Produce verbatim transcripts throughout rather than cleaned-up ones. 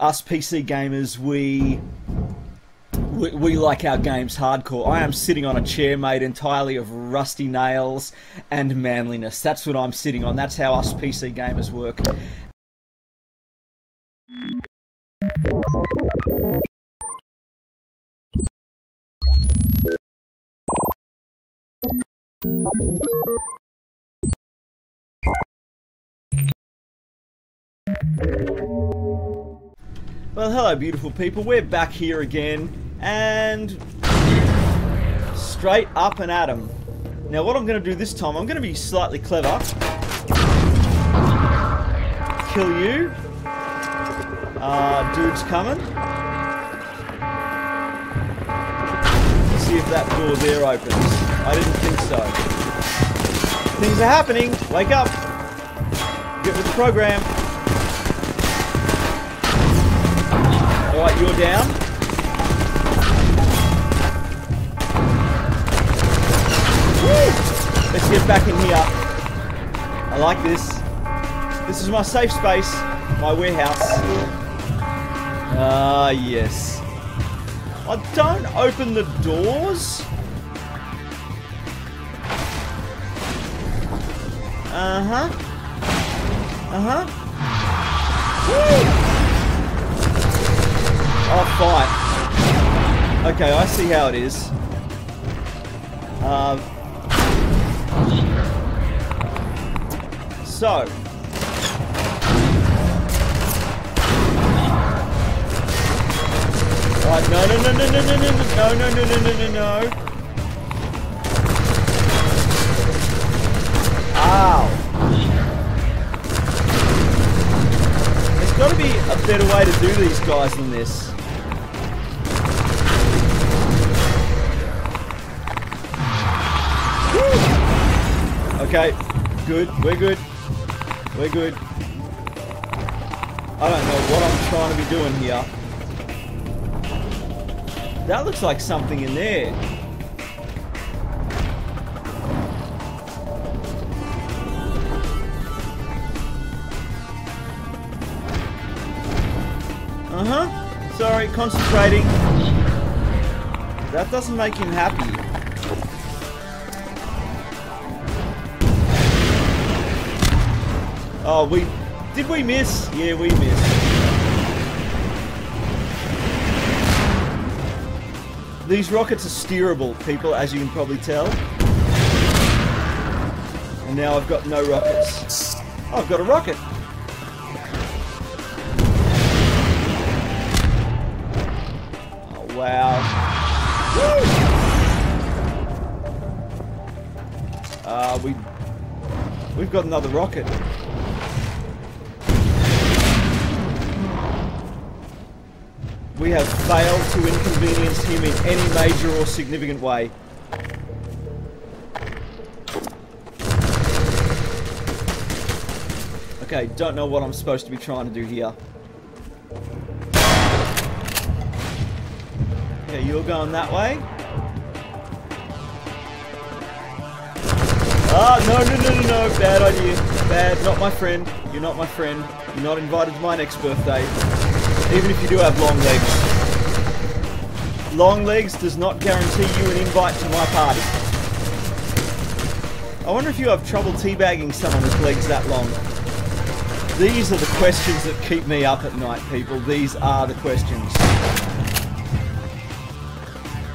us P C gamers, we, we we like our games hardcore. I am sitting on a chair made entirely of rusty nails and manliness. That's what I'm sitting on. That's how us P C gamers work. Well, hello beautiful people, we're back here again and straight up and at 'em. Now what I'm going to do this time, I'm going to be slightly clever. Kill you. Uh, dude's coming. See if that door there opens. I didn't think so. Things are happening. Wake up. Get with the program. Alright, you're down. Woo! Let's get back in here. I like this. This is my safe space, my warehouse. Ah, uh, yes. I don't open the doors. Uh-huh. Uh-huh. Woo! Oh, fine. Okay, I see how it is. Um, so. Right, no, no, no, no, no, no, no, no, no, no, no, no, no, no. Ow. There's got to be a better way to do these guys than this. Okay, good, we're good, we're good. I don't know what I'm trying to be doing here. That looks like something in there. Uh-huh, sorry, concentrating. That doesn't make him happy. Oh, we... Did we miss? Yeah, we missed. These rockets are steerable, people, as you can probably tell. And now I've got no rockets. Oh, I've got a rocket! Oh, wow. Woo! Uh, we... We've got another rocket. We have failed to inconvenience him in any major or significant way. Okay, don't know what I'm supposed to be trying to do here. Okay, you're going that way. Ah, no, no, no, no, no, bad idea. Bad, not my friend. You're not my friend. You're not invited to my next birthday. Even if you do have long legs. Long legs does not guarantee you an invite to my party. I wonder if you have trouble teabagging someone with legs that long. These are the questions that keep me up at night, people. These are the questions.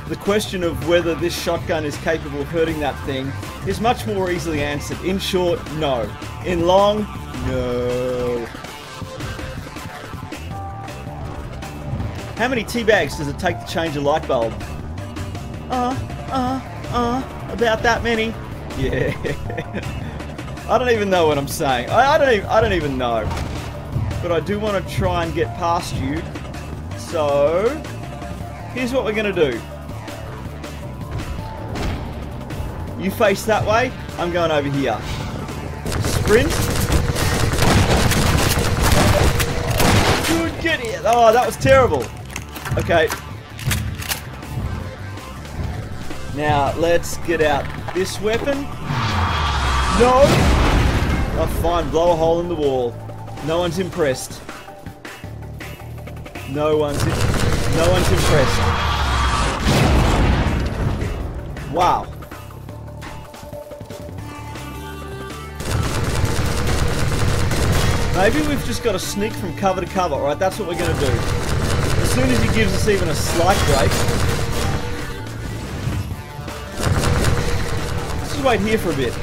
The question of whether this shotgun is capable of hurting that thing is much more easily answered. In short, no. In long, no. How many tea bags does it take to change a light bulb? Uh, uh, uh, about that many. Yeah. I don't even know what I'm saying. I, I don't even, I don't even know. But I do want to try and get past you. So, here's what we're going to do. You face that way, I'm going over here. Sprint. Good, get it. Oh, that was terrible. Okay. Now, let's get out this weapon. No! Oh, fine. Blow a hole in the wall. No one's impressed. No one's no one's impressed. Wow. Maybe we've just got to sneak from cover to cover. All right, that's what we're going to do. As soon as he gives us even a slight break. Let's just wait here for a bit.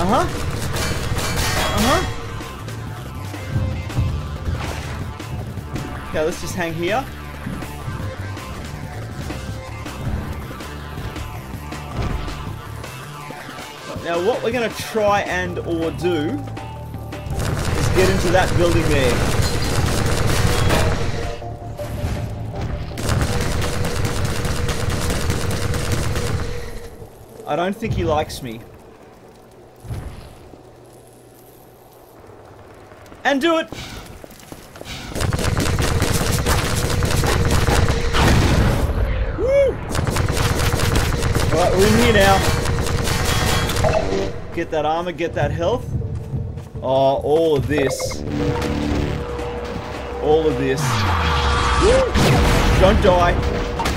Uh-huh. Uh-huh. Okay, let's just hang here. Now what we're going to try and or do is get into that building there. I don't think he likes me. And do it! Woo! Alright, we're in here now. Get that armor, get that health. Oh, all of this. All of this. Woo! Don't die.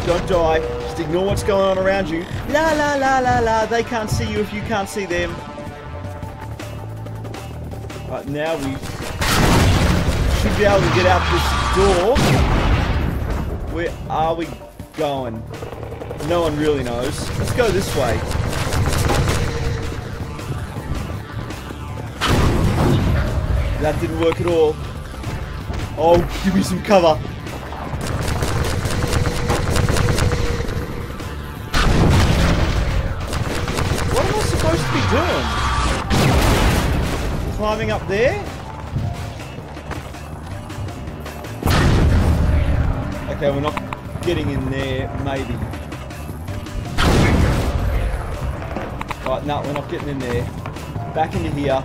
Don't die. Just ignore what's going on around you. La la la la la. They can't see you if you can't see them. Right, now we should be able to get out this door. Where are we going? No one really knows. Let's go this way. That didn't work at all. Oh, give me some cover. What am I supposed to be doing? Climbing up there? Okay, we're not getting in there, maybe. Right, no, we're not getting in there. Back into here.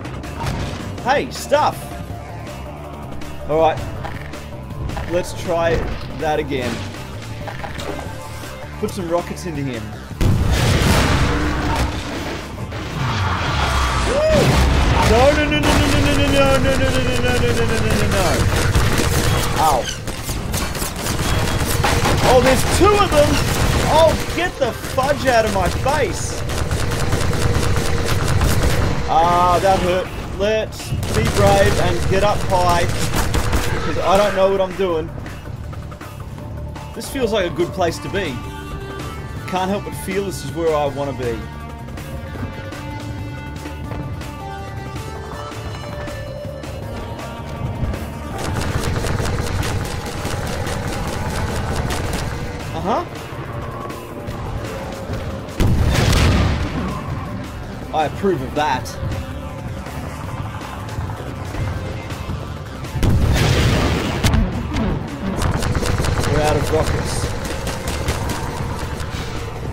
Hey, stuff! Alright, let's try that again. Put some rockets into him. Woo! No, no, no, no, no, no, no, no, no, no, no, no, no, no, no, no, no, no. Ow. Oh, there's two of them! Oh, get the fudge out of my face! Ah, that hurt. Let's be brave and get up high, because I don't know what I'm doing. This feels like a good place to be. Can't help but feel this is where I want to be. Uh-huh. I approve of that. Out of rockets.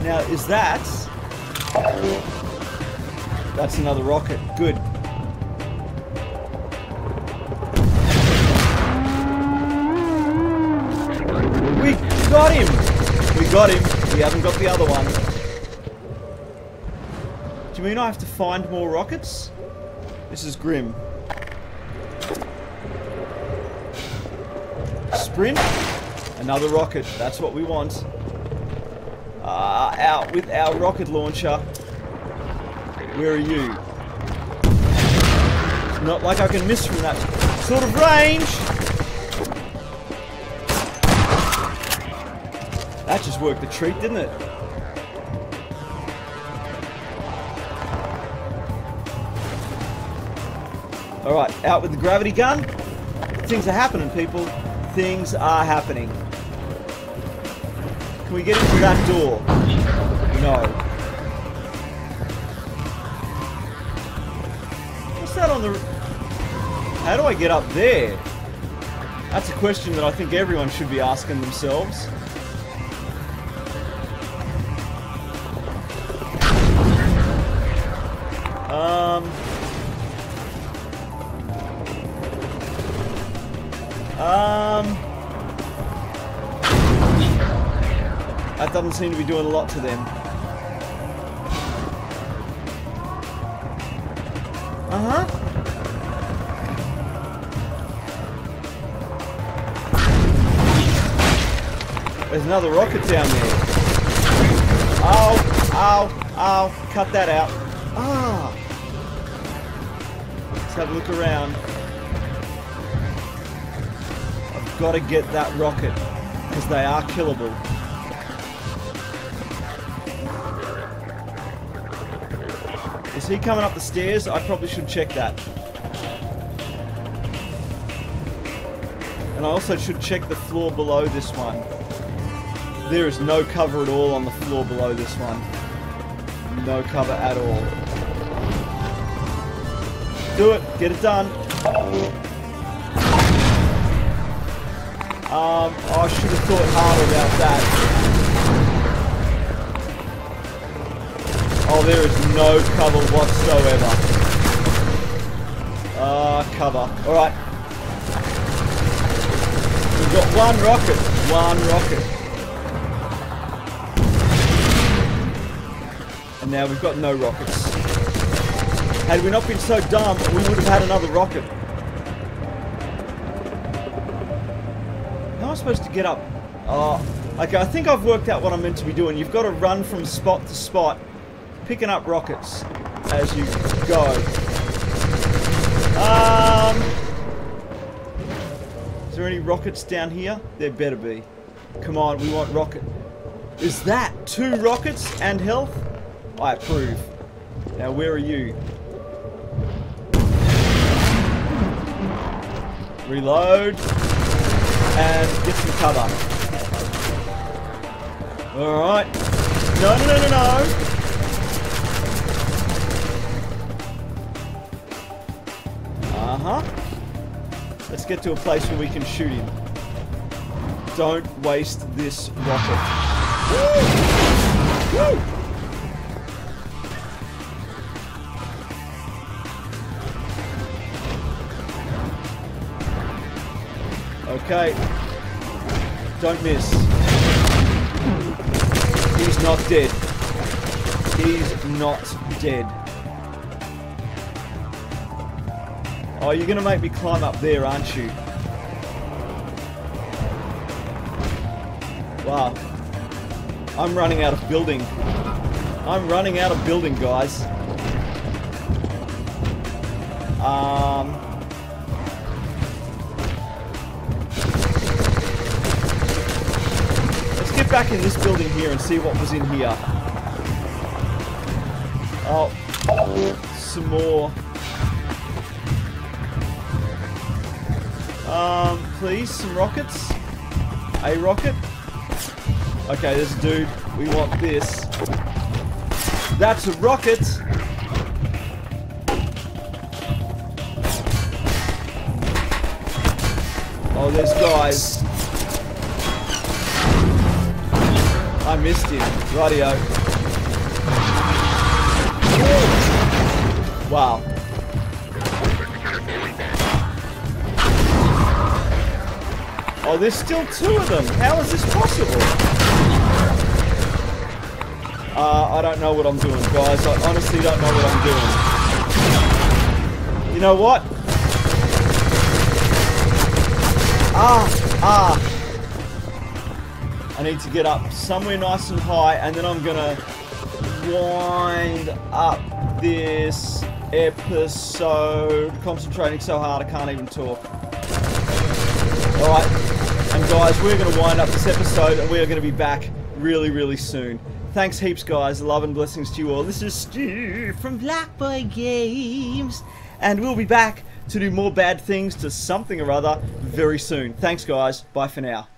Now is that... That's another rocket. Good. We got him! We got him. We haven't got the other one. Do you mean I have to find more rockets? This is grim. Sprint. Another rocket, that's what we want. Uh, out with our rocket launcher. Where are you? It's not like I can miss from that sort of range. That just worked a treat, didn't it? Alright, out with the gravity gun. Things are happening, people. Things are happening. Can we get into that door? No. What's that on the... How do I get up there? That's a question that I think everyone should be asking themselves. Um... Um... That doesn't seem to be doing a lot to them. Uh-huh. There's another rocket down there. Ow, ow, ow. Cut that out. Ah. Let's have a look around. I've got to get that rocket, because they are killable. Is he coming up the stairs? I probably should check that. And I also should check the floor below this one. There is no cover at all on the floor below this one. No cover at all. Do it. Get it done. Um, I should have thought harder about that. Oh, there is no cover whatsoever. Ah, uh, cover. Alright. We've got one rocket. One rocket. And now we've got no rockets. Had we not been so dumb, we would have had another rocket. How am I supposed to get up? Oh, okay, I think I've worked out what I'm meant to be doing. You've got to run from spot to spot, picking up rockets as you go. Um, is there any rockets down here? There better be. Come on, we want rocket. Is that two rockets and health? I approve. Now, where are you? Reload. And get some cover. Alright. No, no, no, no, no. Uh-huh. Let's get to a place where we can shoot him. Don't waste this rocket. Woo! Woo! Okay. Don't miss. He's not dead. He's not dead. Oh, you're going to make me climb up there, aren't you? Wow. I'm running out of building. I'm running out of building, guys. Um... Let's get back in this building here and see what was in here. Oh, some more... Um, please, some rockets. A rocket. Okay, this dude, we want this. That's a rocket! Oh, there's guys. I missed him. Rightio. Whoa. Wow. Oh, there's still two of them. How is this possible? Uh, I don't know what I'm doing, guys. I honestly don't know what I'm doing. You know what? Ah, ah. I need to get up somewhere nice and high, and then I'm gonna wind up this episode. Concentrating so hard I can't even talk. Alright. And guys, we're going to wind up this episode and we are going to be back really, really soon. Thanks heaps, guys. Love and blessings to you all. This is Stu from Black Boy Games. And we'll be back to do more bad things to something or other very soon. Thanks, guys. Bye for now.